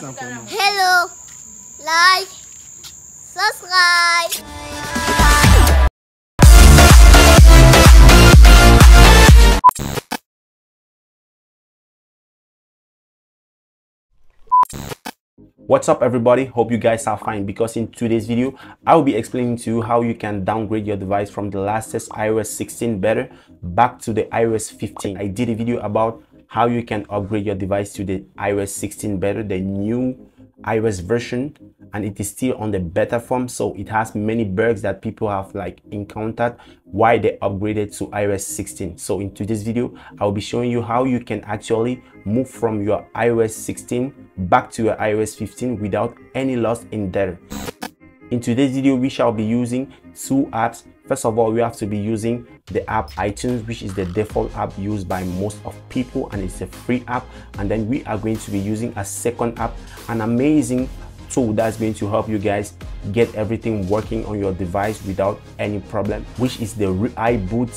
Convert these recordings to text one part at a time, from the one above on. Hello, like, subscribe. What's up everybody, hope you guys are fine, because in today's video I will be explaining to you how you can downgrade your device from the latest iOS 16 beta back to the iOS 15. I did a video about how you can upgrade your device to the iOS 16 beta, the new iOS version, and it is still on the beta form, so it has many bugs that people have encountered why they upgraded to iOS 16. So in today's video I'll be showing you how you can actually move from your iOS 16 back to your iOS 15 without any loss in data. In today's video we shall be using two apps. First of all, we have to be using the app iTunes, which is the default app used by most of people, and it's a free app. And then we are going to be using a second app, an amazing tool that's going to help you guys get everything working on your device without any problem, which is the ReiBoot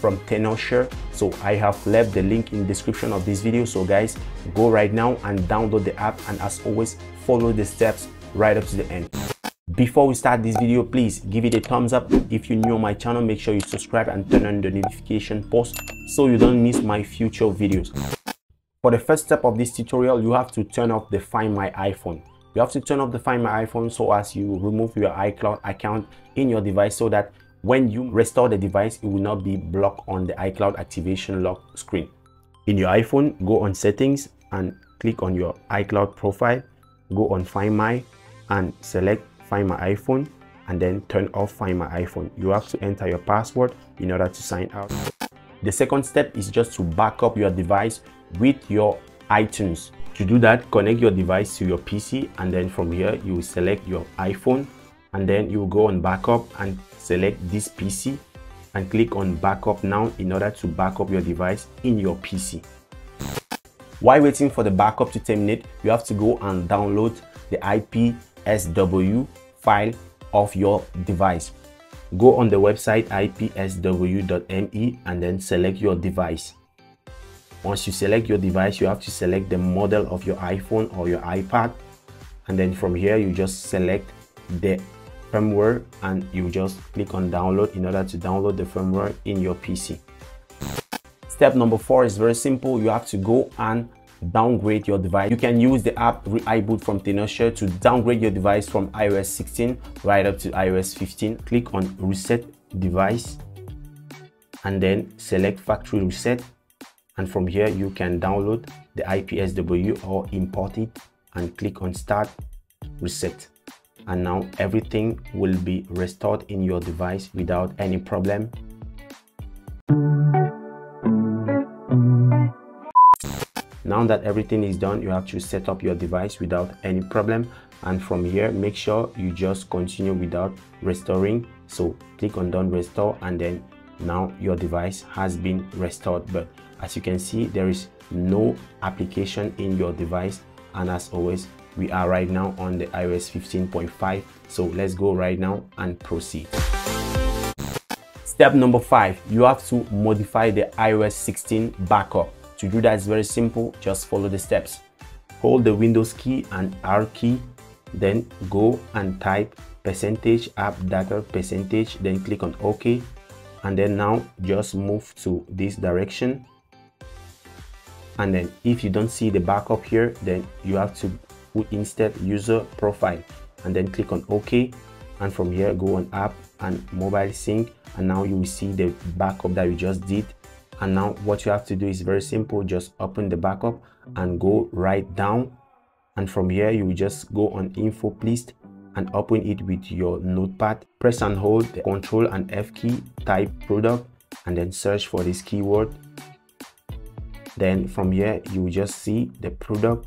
from Tenorshare. So I have left the link in the description of this video, so guys, go right now and download the app, and as always follow the steps right up to the end. Before we start this video, please give it a thumbs up. If you're new on my channel, make sure you subscribe and turn on the notification post so you don't miss my future videos. For the first step of this tutorial, you have to turn off the Find My iPhone. You have to turn off the Find My iPhone so as you remove your iCloud account in your device, so that when you restore the device, it will not be blocked on the iCloud activation lock screen. In your iPhone, go on Settings and click on your iCloud profile. Go on Find My and select Find My iPhone, and then turn off Find My iPhone. You have to enter your password in order to sign out. The second step is just to back up your device with your iTunes. To do that, connect your device to your PC, and then from here you will select your iPhone, and then you will go on backup and select this PC and click on backup now in order to back up your device in your PC. While waiting for the backup to terminate, you have to go and download the IPSW file of your device. Go on the website ipsw.me and then select your device. Once you select your device, you have to select the model of your iPhone or your iPad, and then from here you just select the firmware and you just click on download in order to download the firmware in your PC. Step number 4 is very simple. You have to go and downgrade your device. You can use the app ReiBoot from Tenorshare to downgrade your device from iOS 16 right up to iOS 15. Click on Reset Device and then select Factory Reset, and from here you can download the IPSW or import it and click on Start Reset, and now everything will be restored in your device without any problem. Now that everything is done, you have to set up your device without any problem, and from here make sure you just continue without restoring. So click on Done Restore, and then now your device has been restored, but as you can see there is no application in your device. And as always, we are right now on the iOS 15.5, so let's go right now and proceed. Step number 5, you have to modify the iOS 16 backup. To do that is very simple, just follow the steps. Hold the Windows key and R key, then go and type %app data %, then click on OK, and then now just move to this direction. And then if you don't see the backup here, then you have to put instead user profile, and then click on OK, and from here go on app and mobile sync, and now you will see the backup that we just did. And now what you have to do is very simple, just open the backup and go right down, and from here you will just go on Info.plist and open it with your notepad. Press and hold the Ctrl and F key, type product, and then search for this keyword. Then from here you will just see the product,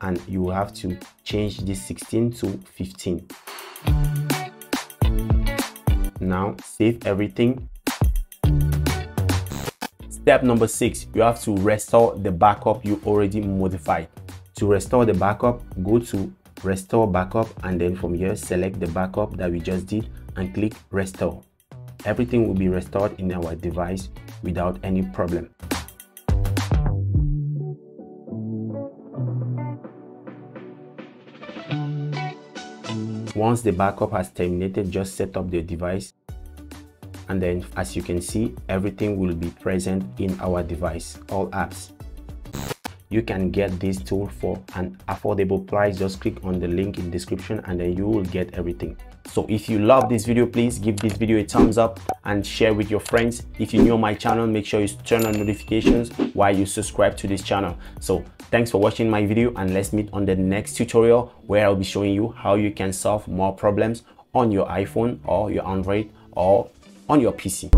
and you have to change this 16 to 15. Now save everything. Step number 6, you have to restore the backup you already modified. To restore the backup, go to Restore Backup, and then from here select the backup that we just did and click Restore. Everything will be restored in our device without any problem. Once the backup has terminated, just set up the device, and then as you can see, everything will be present in our device, all apps. You can get this tool for an affordable price. Just click on the link in description and then you will get everything. So if you love this video, please give this video a thumbs up and share with your friends. If you're new on my channel, make sure you turn on notifications while you subscribe to this channel. So thanks for watching my video, and let's meet on the next tutorial where I'll be showing you how you can solve more problems on your iPhone or your Android or on your PC.